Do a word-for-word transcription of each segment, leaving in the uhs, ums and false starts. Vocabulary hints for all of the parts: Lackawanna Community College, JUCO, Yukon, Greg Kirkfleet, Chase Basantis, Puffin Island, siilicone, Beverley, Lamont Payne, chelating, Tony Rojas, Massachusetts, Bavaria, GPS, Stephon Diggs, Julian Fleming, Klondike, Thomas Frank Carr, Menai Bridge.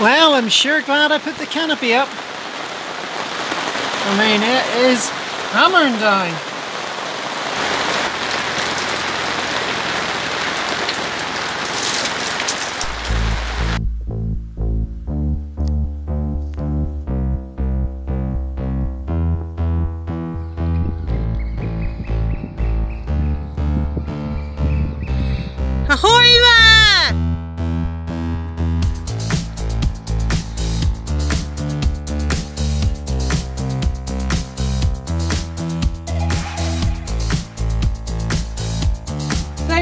Well, I'm sure glad I put the canopy up. I mean, it is hammering down.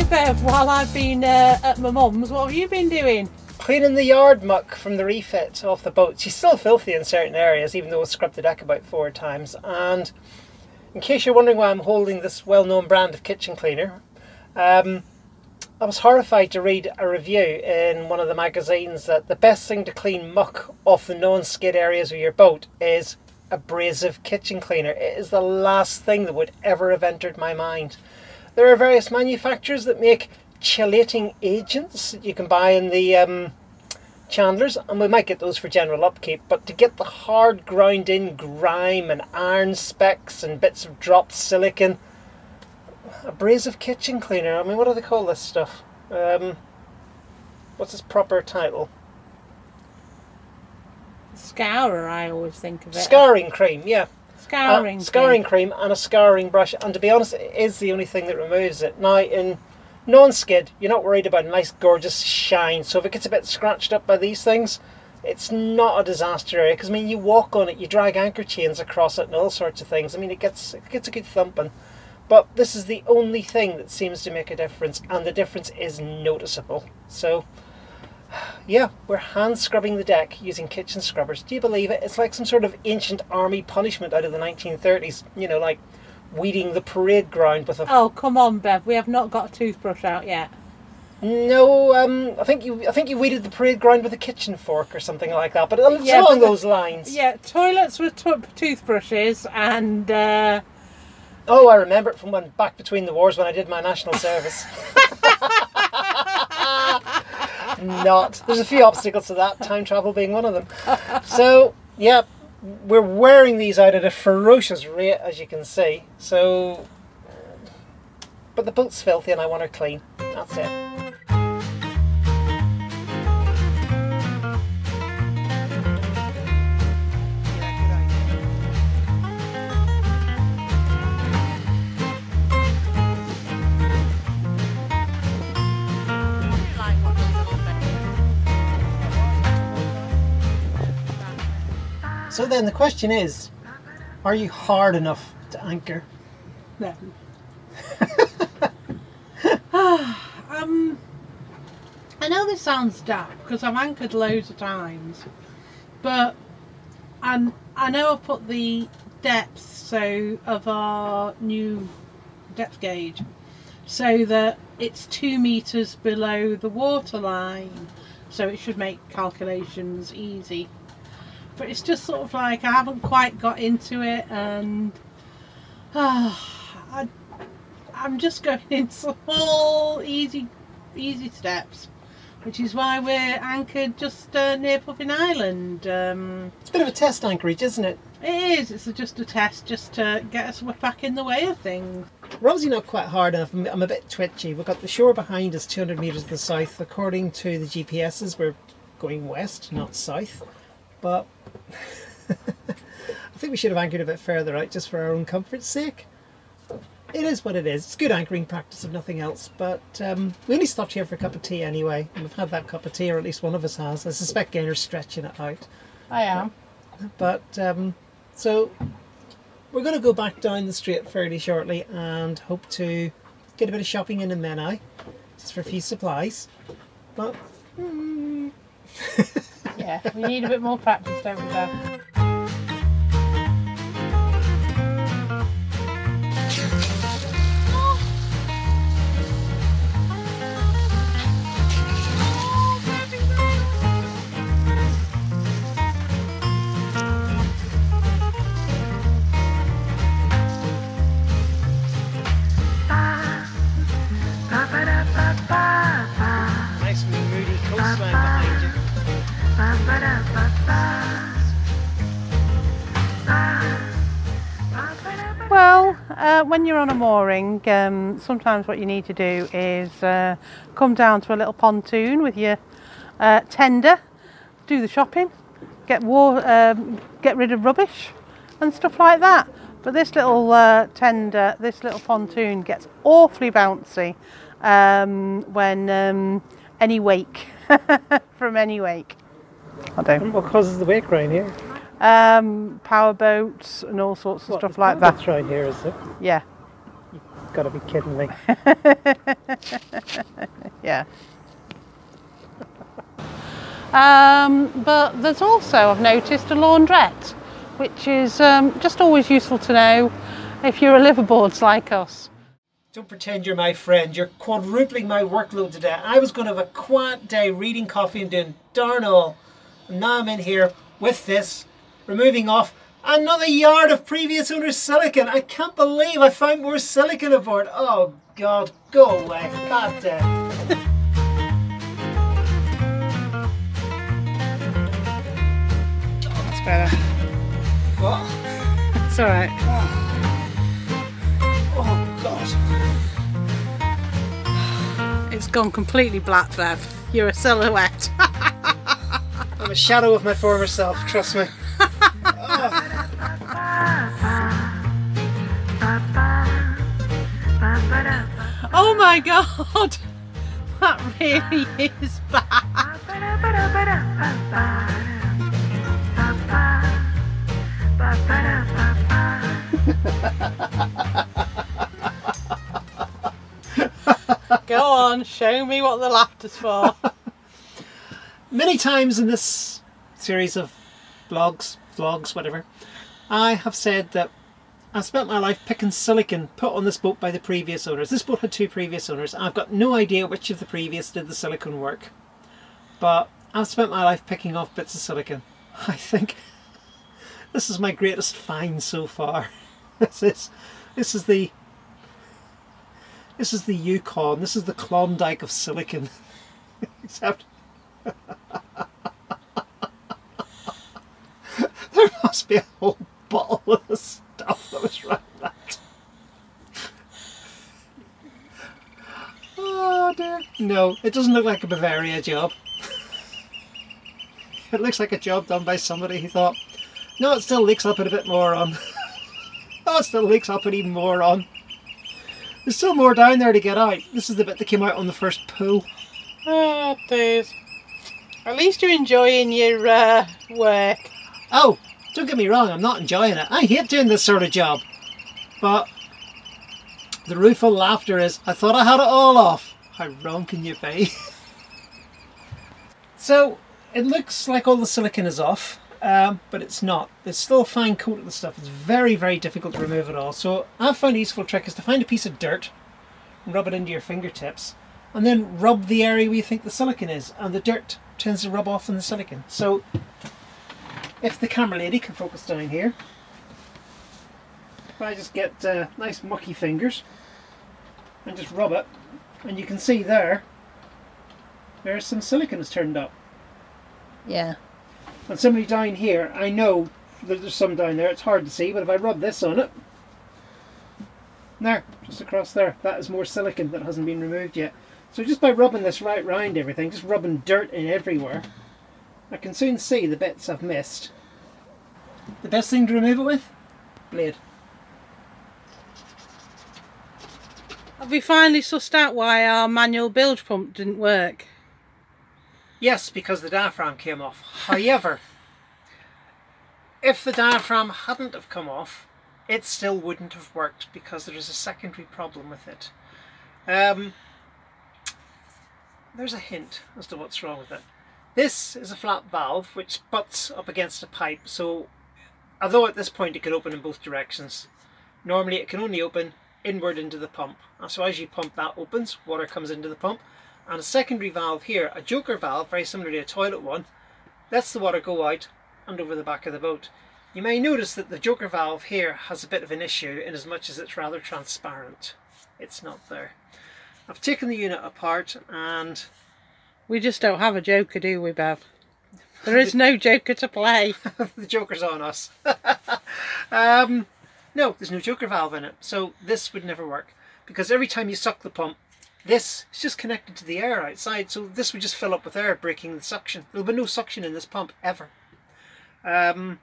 Bev, while I've been uh, at my mum's, what have you been doing? Cleaning the yard muck from the refit off the boat. She's still filthy in certain areas, even though I scrubbed the deck about four times. And in case you're wondering why I'm holding this well-known brand of kitchen cleaner, um, I was horrified to read a review in one of the magazines that the best thing to clean muck off the non-skid areas of your boat is abrasive kitchen cleaner. It is the last thing that would ever have entered my mind. There are various manufacturers that make chelating agents that you can buy in the um, Chandlers, and we might get those for general upkeep, but to get the hard ground in grime and iron specks and bits of dropped silicon, abrasive kitchen cleaner, I mean, what do they call this stuff? Um, what's its proper title? Scourer, I always think of it. Scouring cream, yeah. Scouring, uh, scouring cream. cream and a scouring brush, and to be honest, it is the only thing that removes it. Now, in non-skid, you're not worried about a nice gorgeous shine, so if it gets a bit scratched up by these things, it's not a disaster area, because I mean, you walk on it, you drag anchor chains across it and all sorts of things. I mean, it gets, it gets a good thumping, but this is the only thing that seems to make a difference, and the difference is noticeable. So yeah, we're hand scrubbing the deck using kitchen scrubbers. Do you believe it? It's like some sort of ancient army punishment out of the nineteen thirties. You know, like weeding the parade ground with a... Oh, come on, Bev. We have not got a toothbrush out yet. No, um, I think you I think you weeded the parade ground with a kitchen fork or something like that. But it's yeah, along but the, those lings. Yeah, toilets with to toothbrushes and... Uh... Oh, I remember it from when back between the wars when I did my national service. Not. There's a few obstacles to that, time travel being one of them. So yeah, we're wearing these out at a ferocious rate, as you can see. So, but the boat's filthy and I want her clean. That's it. So then the question is, are you hard enough to anchor? No. um, I know this sounds daft because I've anchored loads of times, but I'm, I know I've put the depth so of our new depth gauge so that it's two metres below the waterline, so it should make calculations easy. But it's just sort of like I haven't quite got into it, and uh, I, I'm just going in small, easy, easy steps, which is why we're anchored just uh, near Puffin Island. Um, it's a bit of a test anchorage, isn't it? It is. It's just a test, just to get us back in the way of things. We're obviously not quite hard enough. I'm a bit twitchy. We've got the shore behind us, two hundred metres to the south. According to the G P S's, we're going west, not south. But I think we should have anchored a bit further out just for our own comfort's sake. It is what it is. It's good anchoring practice if nothing else, but um, we only stopped here for a cup of tea anyway, and we've had that cup of tea, or at least one of us has. I suspect Gaynor's stretching it out. I am. But um, so we're going to go back down the strait fairly shortly and hope to get a bit of shopping in in Menai, just for a few supplies. But... Mm, yeah, we need a bit more practice, don't we, Bev? Nice moody coastline behind you. Well, uh, when you're on a mooring, um, sometimes what you need to do is uh, come down to a little pontoon with your uh, tender, do the shopping, get war, um, get rid of rubbish and stuff like that. But this little uh, tender, this little pontoon gets awfully bouncy um, when um, any wake, from any wake. I don't. What causes the wake right here? Um, power boats and all sorts of what, stuff like that. That's right here, is it? Yeah. You've got to be kidding me. Yeah. Um, but there's also, I've noticed, a laundrette, which is um, just always useful to know if you're a liverboards like us. Don't pretend you're my friend. You're quadrupling my workload today. I was going to have a quiet day reading coffee and doing darn all. And now I'm in here with this, removing off another yard of previous owner's silicon. I can't believe I found more silicon aboard. Oh God, go away. Bad day. That's better. What? It's alright. Oh. Oh God. It's gone completely black, Bev. You're a silhouette. I'm a shadow of my former self, trust me. Oh. Oh my God! That really is bad. Go on, show me what the laughter's for. Many times in this series of blogs, vlogs, whatever, I have said that I spent my life picking silicon put on this boat by the previous owners. This boat had two previous owners. I've got no idea which of the previous did the silicon work, but I've spent my life picking off bits of silicon. I think this is my greatest find so far. This is this is the this is the Yukon. This is the Klondike of silicon, except. There must be a whole bottle of the stuff that was around that. Oh dear. No, it doesn't look like a Bavaria job. It looks like a job done by somebody who thought, no, it still leaks up and a bit more on. Oh, it still leaks up and even more on. There's still more down there to get out. This is the bit that came out on the first pull. Oh dear. At least you're enjoying your uh, work. Oh, don't get me wrong, I'm not enjoying it. I hate doing this sort of job. But the rueful laughter is, I thought I had it all off. How wrong can you be? So it looks like all the silicon is off, um, but it's not. There's still a fine coat of the stuff. It's very, very difficult to remove it all. So I've found a useful trick is to find a piece of dirt and rub it into your fingertips and then rub the area where you think the silicon is, and the dirt tends to rub off on the silicon. So if the camera lady can focus down here, if I just get uh, nice mucky fingers and just rub it, and you can see there there's some silicon has turned up. Yeah. And somebody down here, I know there's some down there, it's hard to see, but if I rub this on it, there, just across there, that is more silicon that hasn't been removed yet. So just by rubbing this right round everything, just rubbing dirt in everywhere, I can soon see the bits I've missed. The best thing to remove it with? Blade. Have we finally sussed out why our manual bilge pump didn't work? Yes, because the diaphragm came off. However, if the diaphragm hadn't have come off, it still wouldn't have worked because there is a secondary problem with it. Um, There's a hint as to what's wrong with it. This is a flat valve which butts up against a pipe, so although at this point it could open in both directions, normally it can only open inward into the pump. And so as you pump, that opens, water comes into the pump, and a secondary valve here, a joker valve, very similar to a toilet one, lets the water go out and over the back of the boat. You may notice that the joker valve here has a bit of an issue in as much as it's rather transparent. It's not there. I've taken the unit apart and... We just don't have a joker, do we, Bev? There is no Joker to play. The Joker's on us. um, no, there's no Joker valve in it, so this would never work, because every time you suck the pump, this is just connected to the air outside, so this would just fill up with air, breaking the suction. There'll be no suction in this pump ever. Um,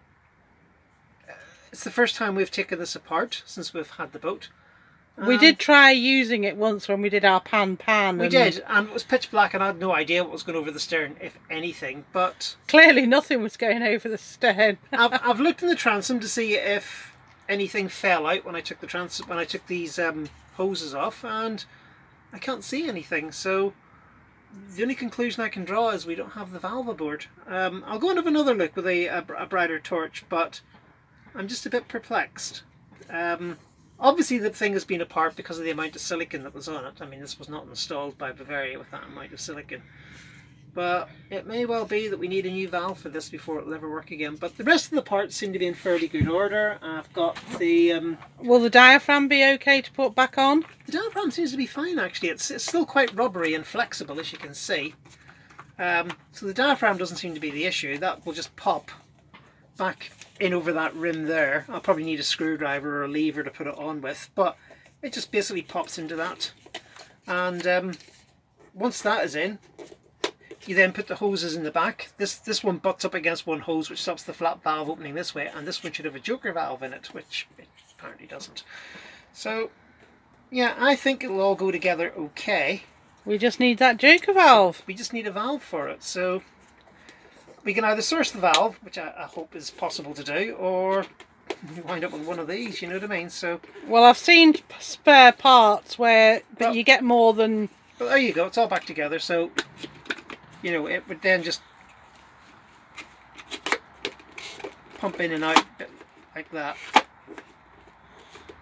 it's the first time we've taken this apart since we've had the boat. We um, did try using it once when we did our pan pan. We and did, and it was pitch black, and I had no idea what was going over the stern, if anything. But clearly, nothing was going over the stern. I've I've looked in the transom to see if anything fell out when I took the transom when I took these um, hoses off, and I can't see anything. So the only conclusion I can draw is we don't have the valve aboard. Um, I'll go and have another look with a, a, a brighter torch, but I'm just a bit perplexed. Um, Obviously the thing has been apart because of the amount of silicon that was on it. I mean, this was not installed by Bavaria with that amount of silicon. But it may well be that we need a new valve for this before it'll ever work again. But the rest of the parts seem to be in fairly good order. I've got the... Um, Will the diaphragm be okay to put back on? The diaphragm seems to be fine, actually. It's, it's still quite rubbery and flexible, as you can see. Um, so the diaphragm doesn't seem to be the issue. That will just pop back in over that rim there. I'll probably need a screwdriver or a lever to put it on with, but it just basically pops into that, and um, once that is in, you then put the hoses in the back. This this one butts up against one hose, which stops the flap valve opening this way, and this one should have a Joker valve in it, which it apparently doesn't. So yeah, I think it'll all go together okay. We just need that Joker valve. We just need a valve for it. So we can either source the valve, which I, I hope is possible to do, or you wind up with one of these, you know what I mean? So, well, I've seen spare parts where but well, you get more than... But there you go, it's all back together, so, you know, it would then just pump in and out like that.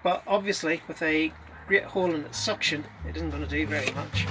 But obviously, with a great hole in its suction, it isn't going to do very much.